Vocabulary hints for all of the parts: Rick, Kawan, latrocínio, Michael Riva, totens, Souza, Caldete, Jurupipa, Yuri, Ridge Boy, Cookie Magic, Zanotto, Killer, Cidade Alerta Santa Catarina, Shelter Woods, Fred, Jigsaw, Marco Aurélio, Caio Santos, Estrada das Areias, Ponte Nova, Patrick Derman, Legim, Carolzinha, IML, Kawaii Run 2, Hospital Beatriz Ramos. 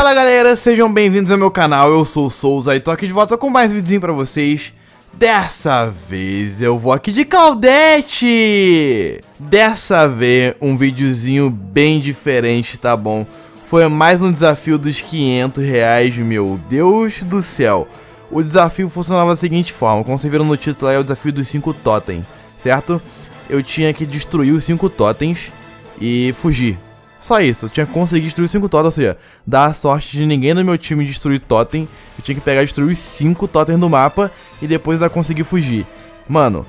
Fala galera, sejam bem-vindos ao meu canal, eu sou o Souza e tô aqui de volta com mais um videozinho pra vocês. Dessa vez eu vou aqui de Caldete! Dessa vez um videozinho bem diferente, tá bom? Foi mais um desafio dos 500 reais, meu Deus do céu. O desafio funcionava da seguinte forma, como vocês viram no título aí, é o desafio dos 5 totens, certo? Eu tinha que destruir os 5 totens e fugir. Só isso, eu tinha que conseguir destruir 5 totens, ou seja, dar a sorte de ninguém no meu time destruir totem. Eu tinha que pegar e destruir os 5 totens do mapa e depois eu conseguir fugir. Mano,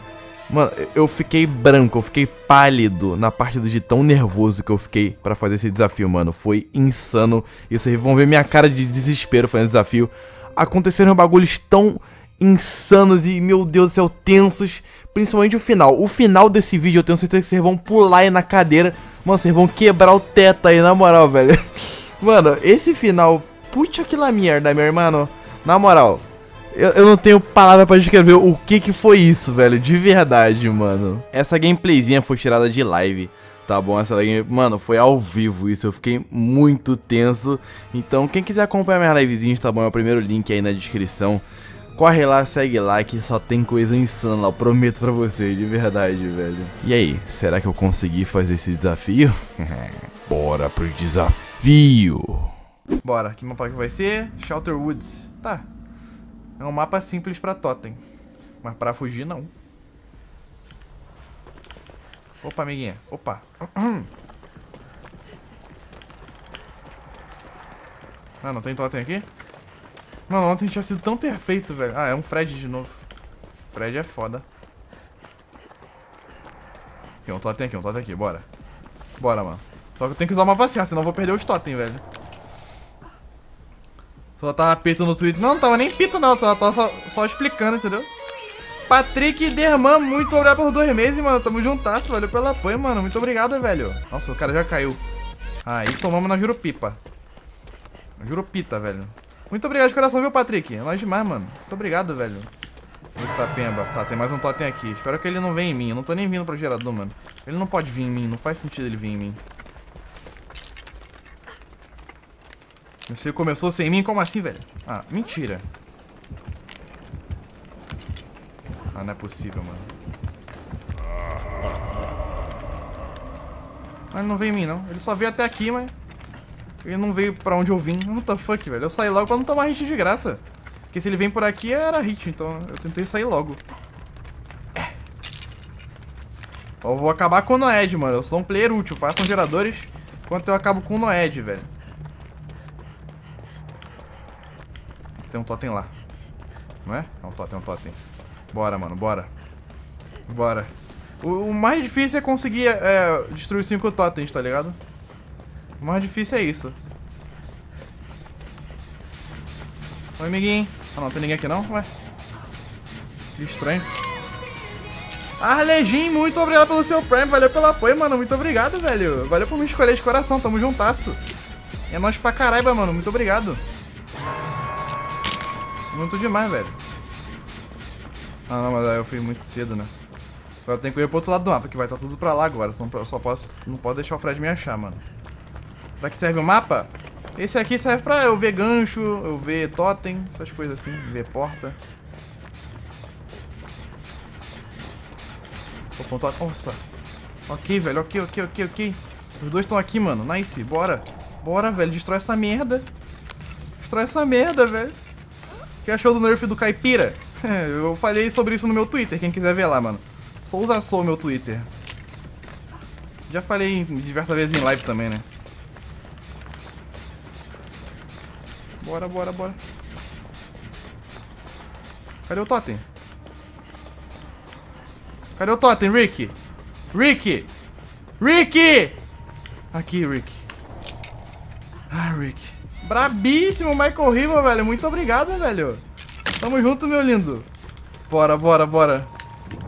eu fiquei branco, eu fiquei pálido na partida de tão nervoso que eu fiquei pra fazer esse desafio, mano. Foi insano, e vocês vão ver minha cara de desespero fazendo desafio. Aconteceram bagulhos tão insanos e, meu Deus do céu, tensos. Principalmente o final. O final desse vídeo eu tenho certeza que vocês vão pular aí na cadeira. Mano, vocês vão quebrar o teto aí, na moral, velho. Mano, esse final, puta que la merda, meu irmão. Na moral, eu não tenho palavra pra descrever o que foi isso, velho. De verdade, mano. Essa gameplayzinha foi tirada de live, tá bom? Essa live, mano, foi ao vivo isso. Eu fiquei muito tenso. Então, quem quiser acompanhar minhas livezinhas, tá bom? É o primeiro link aí na descrição. Corre lá, segue lá, que só tem coisa insana lá, eu prometo pra vocês, de verdade, velho. E aí, será que eu consegui fazer esse desafio? Bora pro desafio! Bora, que mapa que vai ser? Shelter Woods. Tá. É um mapa simples pra totem, mas pra fugir, não. Opa, amiguinha. Opa. Ah, não tem totem aqui? Mano, ontem a gente tinha sido tão perfeito, velho. Ah, é um Fred de novo. Fred é foda. Tem um totem aqui, bora. Bora, mano. Só que eu tenho que usar o mapa certo, senão eu vou perder os totem, velho. Só tava pito no Twitter. Não, não tava nem pito, não. Só tava explicando, entendeu? Patrick Derman, muito obrigado por 2 meses, mano. Tamo juntasso, valeu pelo apoio, mano. Muito obrigado, velho. Nossa, o cara já caiu. Aí tomamos na Jurupipa. Jurupita, velho. Muito obrigado de coração, viu, Patrick? É nóis demais, mano. Muito obrigado, velho. Eita, pemba. Tá, tem mais um totem aqui. Espero que ele não venha em mim. Eu não tô nem vindo pro gerador, mano. Ele não pode vir em mim. Não faz sentido ele vir em mim. Você começou sem mim? Como assim, velho? Ah, mentira. Ah, não é possível, mano. Ah, ele não veio em mim, não. Ele só veio até aqui, mas... ele não veio pra onde eu vim. What the fuck, velho. Eu saí logo pra não tomar hit de graça. Porque se ele vem por aqui, era hit. Então eu tentei sair logo. É. Eu vou acabar com o Noed, mano. Eu sou um player útil. Façam geradores enquanto eu acabo com o Noed, velho. Tem um totem lá. Não é? É um totem, um totem. Bora, mano. Bora. Bora. O mais difícil é conseguir destruir 5 totens, tá ligado? O mais difícil é isso. Oi, amiguinho. Ah, não tem ninguém aqui, não? Ué. Que estranho. Ah, Legim, muito obrigado pelo seu Prime. Valeu pelo apoio, mano. Muito obrigado, velho. Valeu por me escolher de coração. Tamo juntasso. É nóis pra caralho, mano. Muito obrigado. Muito demais, velho. Ah, não, mas eu fui muito cedo, né? Agora eu tenho que ir pro outro lado do mapa, que vai estar tudo pra lá agora. Não posso deixar o Fred me achar, mano. Pra que serve o mapa? Esse aqui serve pra eu ver gancho, eu ver totem, essas coisas assim, ver porta. Opa, um totem. Nossa. Ok, velho. Ok. Os dois estão aqui, mano. Nice. Bora. Bora, velho. Destrói essa merda. Destrói essa merda, velho. O que achou do nerf do caipira? Eu falei sobre isso no meu Twitter, quem quiser ver lá, mano. Souza sou meu Twitter. Já falei diversas vezes em live também, né? Bora, bora, bora. Cadê o totem? Cadê o totem, Rick? Rick! Rick! Aqui, Rick. Ah, Rick. Brabíssimo, Michael Riva, velho. Muito obrigado, velho. Tamo junto, meu lindo. Bora, bora, bora.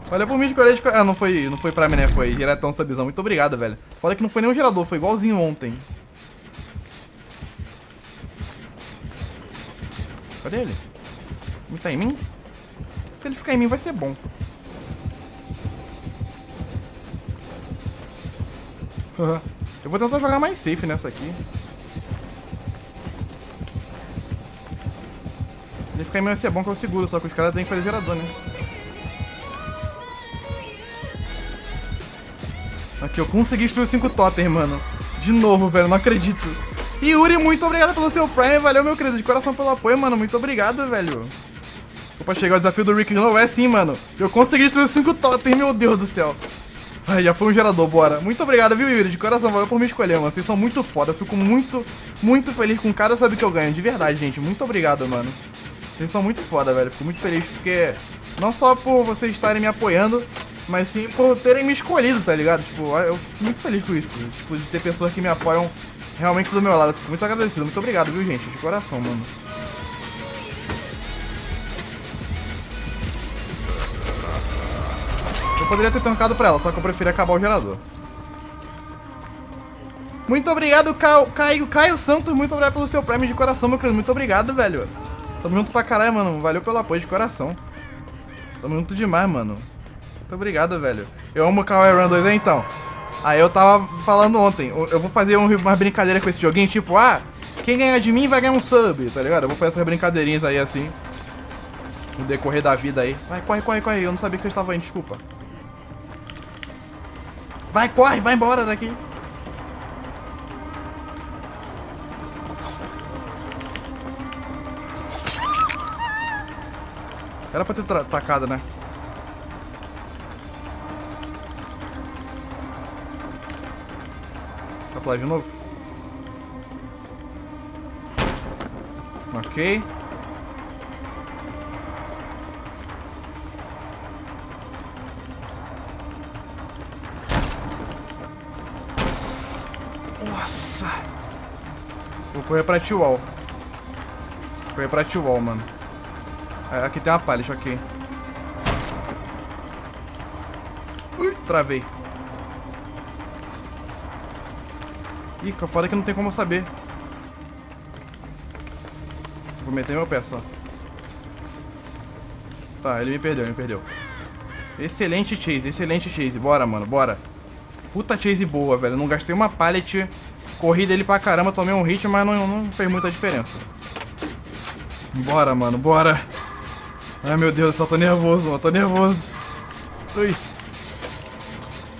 Olha por mim de colher de... Ah, não foi pra mim, né? Foi diretão, sabizão. Muito obrigado, velho. Fora que não foi nenhum gerador. Foi igualzinho ontem. Cadê ele? Ele tá em mim? Se ele ficar em mim vai ser bom. Eu vou tentar jogar mais safe nessa aqui. Ele fica meio assim, é bom que eu seguro, só que os caras têm que fazer gerador, né? Aqui, eu consegui destruir os 5 totens, mano. De novo, velho, não acredito. Yuri, muito obrigado pelo seu Prime, valeu, meu querido. De coração pelo apoio, mano, muito obrigado, velho. Opa, chegar o desafio do Rick não é sim, mano. Eu consegui destruir os 5 totens, meu Deus do céu. Ai, já foi um gerador, bora. Muito obrigado, viu, Yuri? De coração, valeu por me escolher, mano. Vocês são muito foda. Eu fico muito, muito feliz com cada sabe que eu ganho. De verdade, gente. Muito obrigado, mano. Vocês são muito foda, velho. Fico muito feliz porque... Não só por vocês estarem me apoiando, mas sim por terem me escolhido, tá ligado? Tipo, eu fico muito feliz com isso. Tipo, de ter pessoas que me apoiam realmente do meu lado. Fico muito agradecido. Muito obrigado, viu, gente? De coração, mano. Poderia ter tancado pra ela, só que eu preferi acabar o gerador. Muito obrigado, Caio Santos. Muito obrigado pelo seu prêmio de coração, meu querido. Muito obrigado, velho. Tamo junto pra caralho, mano. Valeu pelo apoio de coração. Tamo junto demais, mano. Muito obrigado, velho. Eu amo o Kawaii Run 2, então. Aí eu tava falando ontem. Eu vou fazer uma brincadeira com esse joguinho, tipo, ah, quem ganhar de mim vai ganhar um sub, tá ligado? Eu vou fazer essas brincadeirinhas aí, assim. No decorrer da vida aí. Vai, corre, corre, corre. Eu não sabia que vocês estavam aí, desculpa. Vai, corre, vai embora daqui. Era pra ter tacado, né? Vai pular de novo. Ok. Correr pra T-Wall. Correr pra T-Wall, mano. Aqui tem uma palha, choquei. Ui, travei. Ih, que foda que não tem como saber. Vou meter meu pé só. Tá, ele me perdeu, Excelente chase, Bora, mano, bora. Puta chase boa, velho. Eu não gastei uma pallet. Corri dele pra caramba, tomei um hit, mas não fez muita diferença. Bora, mano, bora. Ai, meu Deus, só tô nervoso, mano, Ui.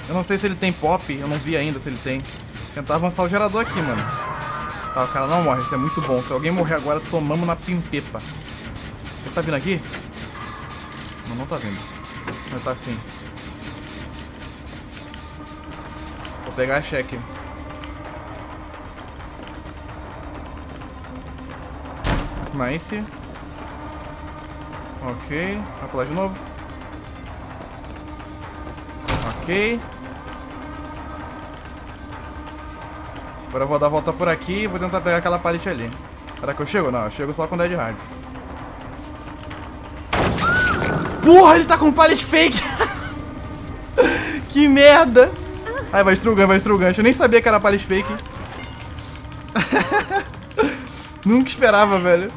Eu não sei se ele tem pop, eu não vi ainda se ele tem. Vou tentar avançar o gerador aqui, mano. Tá, o cara não morre, isso é muito bom. Se alguém morrer agora, tomamos na pimpepa. Ele tá vindo aqui? Não, não tá vindo. Mas tá sim. Vou pegar a cheque. Nice. Ok. Vai pular de novo. Ok. Agora eu vou dar a volta por aqui e vou tentar pegar aquela pallet ali. Será que eu chego? Não, eu chego só com Dead Hard. Porra, ele tá com pallet fake! Que merda! Ai, vai destruir o gancho, Eu nem sabia que era pallet fake. Nunca esperava, velho.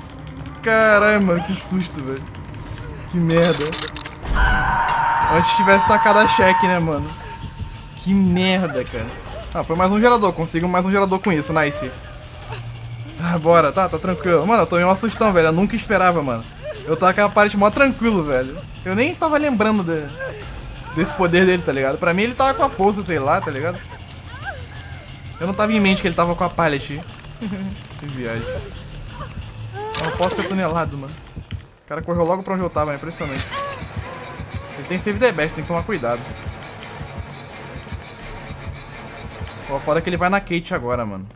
Caralho, mano, que susto, velho. Que merda. Antes tivesse tacado a cheque, né, mano? Que merda, cara. Ah, foi mais um gerador. Consigo mais um gerador com isso, nice. Ah, bora, tá tranquilo. Mano, eu tomei uma sustão, velho. Eu nunca esperava, mano. Eu tava com a parte mó tranquilo, velho. Eu nem tava lembrando desse poder dele, tá ligado? Pra mim ele tava com a pousa, sei lá, tá ligado? Eu não tava em mente que ele tava com a pallet. Que viagem. Não posso ser tunelado, mano. O cara correu logo pra onde eu tava, é impressionante. Ele tem save the best, tem que tomar cuidado. Ó, fora que ele vai na Kate agora, mano.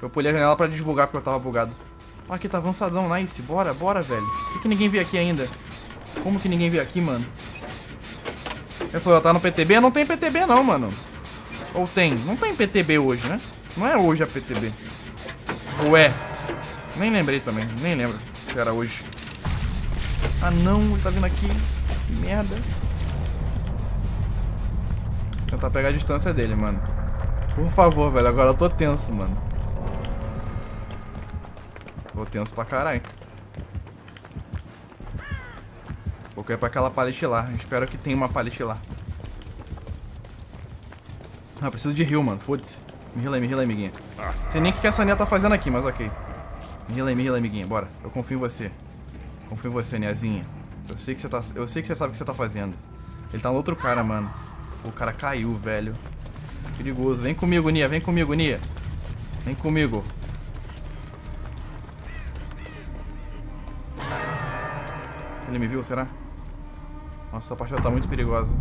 Eu pulei a janela pra desbugar porque eu tava bugado. Ó, aqui tá avançadão, nice. Bora, bora, velho. Por que ninguém veio aqui ainda? Como que ninguém veio aqui, mano? Essa já tá no PTB? Não tem PTB não, mano. Ou tem? Não tem PTB hoje, né? Não é hoje a PTB. Ou é? Nem lembrei também. Nem lembro se era hoje. Ah, não. Ele tá vindo aqui. Que merda. Vou tentar pegar a distância dele, mano. Por favor, velho. Agora eu tô tenso, mano. Tô tenso pra caralho. Vou correr pra aquela palete lá. Espero que tenha uma palete lá. Ah, preciso de heal, mano. Foda-se. Me relei, amiguinha. Sei nem o que essa Nia tá fazendo aqui, mas ok. Me relei, amiguinha. Bora. Eu confio em você. Confio em você, Niazinha. Eu sei que você sabe o que você tá fazendo. Ele tá no outro cara, mano. O cara caiu, velho. Perigoso. Vem comigo, Nia. Vem comigo, Nia. Vem comigo. Ele me viu, será? Nossa, a partida tá muito perigosa.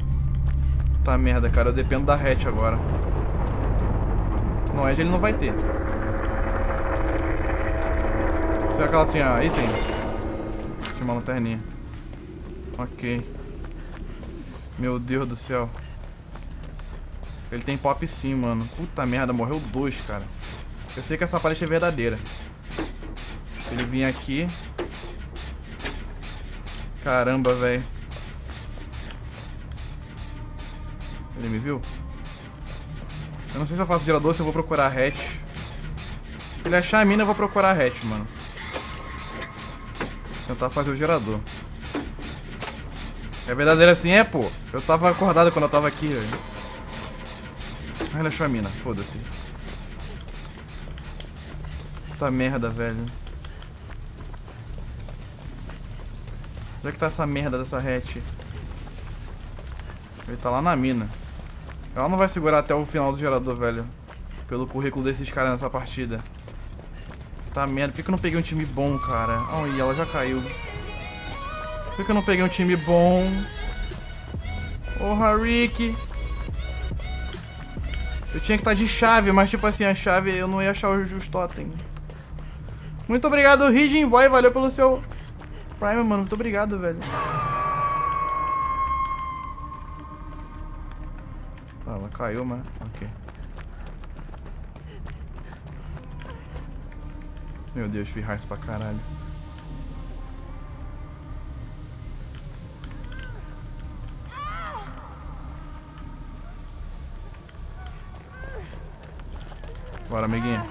Tá merda, cara. Eu dependo da hatch agora. Não, Ed ele não vai ter. Será que ela tinha item? Tinha uma lanterninha. Ok. Meu Deus do céu. Ele tem pop sim, mano. Puta merda, morreu dois, cara. Eu sei que essa paleta é verdadeira. Se ele vir aqui... Caramba, velho. Ele me viu? Eu não sei se eu faço gerador, se eu vou procurar a hatch. Se ele achar a mina, eu vou procurar a hatch, mano. Tentar fazer o gerador. É verdadeiro assim, é, pô? Eu tava acordado quando eu tava aqui, velho. Ah, ele achou a mina. Foda-se. Puta merda, velho. Onde é que tá essa merda dessa hatch? Ele tá lá na mina. Ela não vai segurar até o final do gerador, velho. Pelo currículo desses caras nessa partida. Tá merda. Por que eu não peguei um time bom, cara? Ai, ela já caiu. Por que eu não peguei um time bom? Porra, Rick! Eu tinha que estar de chave, mas tipo assim, a chave eu não ia achar os totem. Muito obrigado, Ridge Boy. Valeu pelo seu... Prime, mano, muito obrigado, velho. Ah, ela caiu, mas... Ok. Meu Deus, fiz raiz pra caralho. Bora, amiguinha.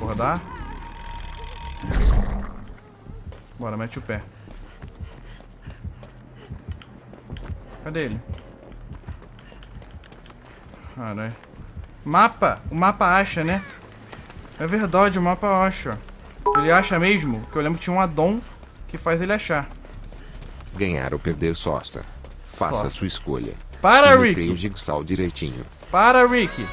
Porra, dá? Bora, mete o pé. Cadê ele? Caralho. Mapa! O mapa acha, né? É verdade, o mapa acha. Ele acha mesmo? Porque eu lembro que tinha um addon que faz ele achar. Ganhar ou perder, Souza. Faça sua escolha. Para, Rick! O Jigsaw direitinho. Para, Rick!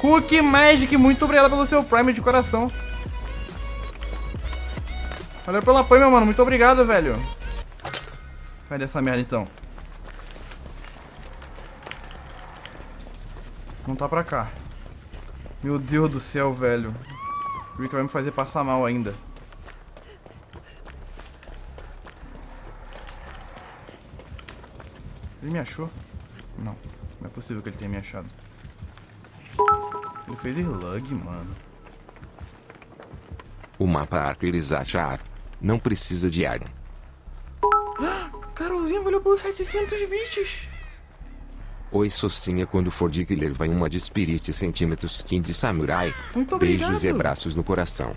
Cookie Magic, muito obrigado pelo seu prime de coração. Valeu pelo apoio, meu mano. Muito obrigado, velho. Cadê essa merda, então? Não tá pra cá. Meu Deus do céu, velho. O Rick vai me fazer passar mal ainda. Ele me achou? Não. Não é possível que ele tenha me achado. Ele fez slug, mano. O mapa arco-íris acha ar. Não precisa de ar. Carolzinha valeu pelos 700 bits. Oi, Socinha. Quando for de killer, vai uma de Spirit centímetros skin de samurai. Muito obrigado. Beijos e abraços no coração.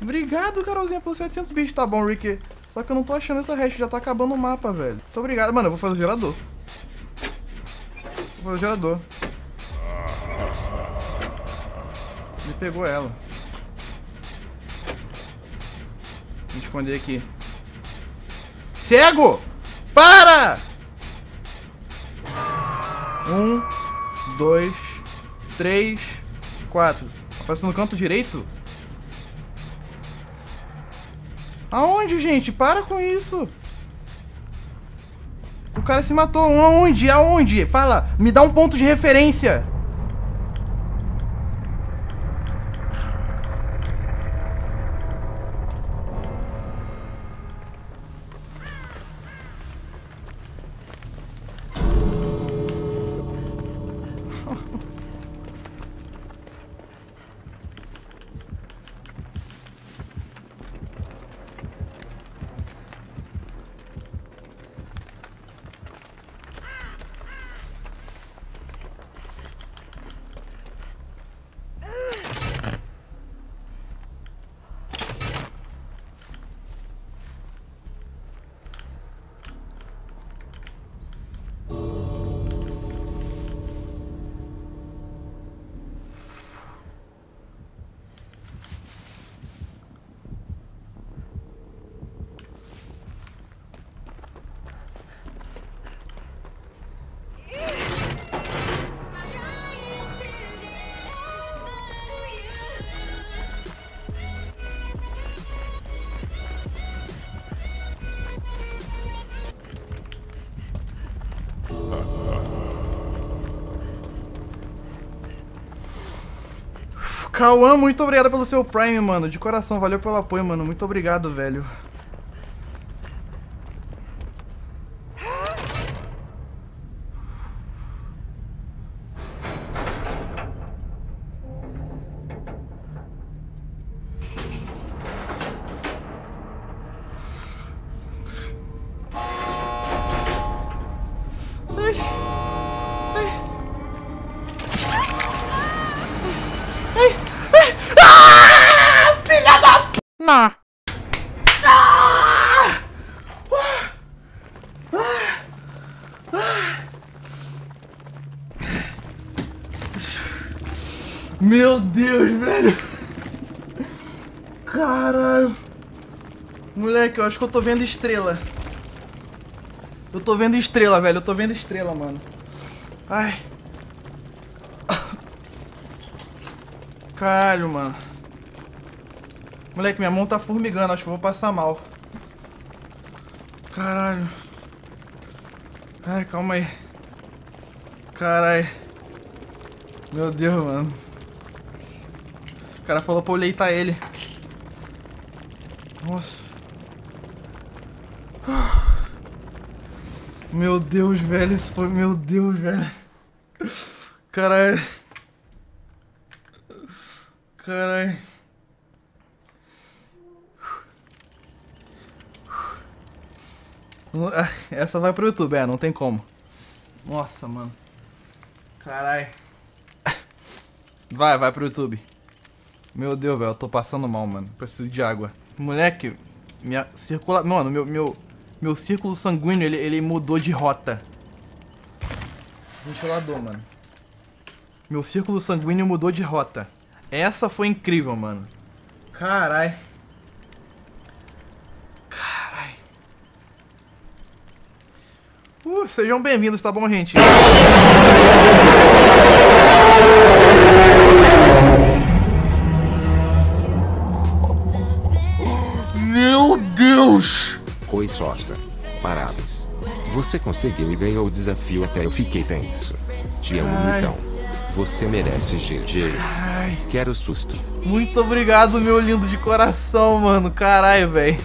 Obrigado, Carolzinha, pelos 700 bits. Tá bom, Rick. Só que eu não tô achando essa hash. Já tá acabando o mapa, velho. Muito obrigado. Mano, eu vou fazer o gerador. Vou fazer o gerador. Ele pegou ela. Vou esconder aqui. Cego! Para! 1, 2, 3, 4. Apareceu no canto direito? Aonde, gente? Para com isso! O cara se matou. Aonde? Aonde? Fala! Me dá um ponto de referência! Kawan, muito obrigado pelo seu Prime, mano. De coração, valeu pelo apoio, mano. Muito obrigado, velho. Meu Deus, velho. Caralho. Moleque, eu acho que eu tô vendo estrela. Eu tô vendo estrela, velho. Eu tô vendo estrela, mano. Ai. Caralho, mano. Moleque, minha mão tá formigando. Acho que eu vou passar mal. Caralho. Ai, calma aí. Caralho. Meu Deus, mano. O cara falou pra eu leitar ele. Nossa. Meu Deus, velho. Isso foi... Meu Deus, velho. Caralho. Caralho. Essa vai pro YouTube, é. Não tem como. Nossa, mano. Caralho. Vai pro YouTube. Meu Deus, velho, eu tô passando mal, mano. Preciso de água. Moleque, minha circula... Mano, meu círculo sanguíneo, ele mudou de rota. Ventilador, mano. Meu círculo sanguíneo mudou de rota. Essa foi incrível, mano. Carai. Carai. Sejam bem-vindos, tá bom, gente? Oi, Souza. Parabéns. Você conseguiu e ganhou o desafio, até eu fiquei tenso. Te amo, então. Você merece GGs. Quero susto. Muito obrigado, meu lindo, de coração, mano. Caralho, velho.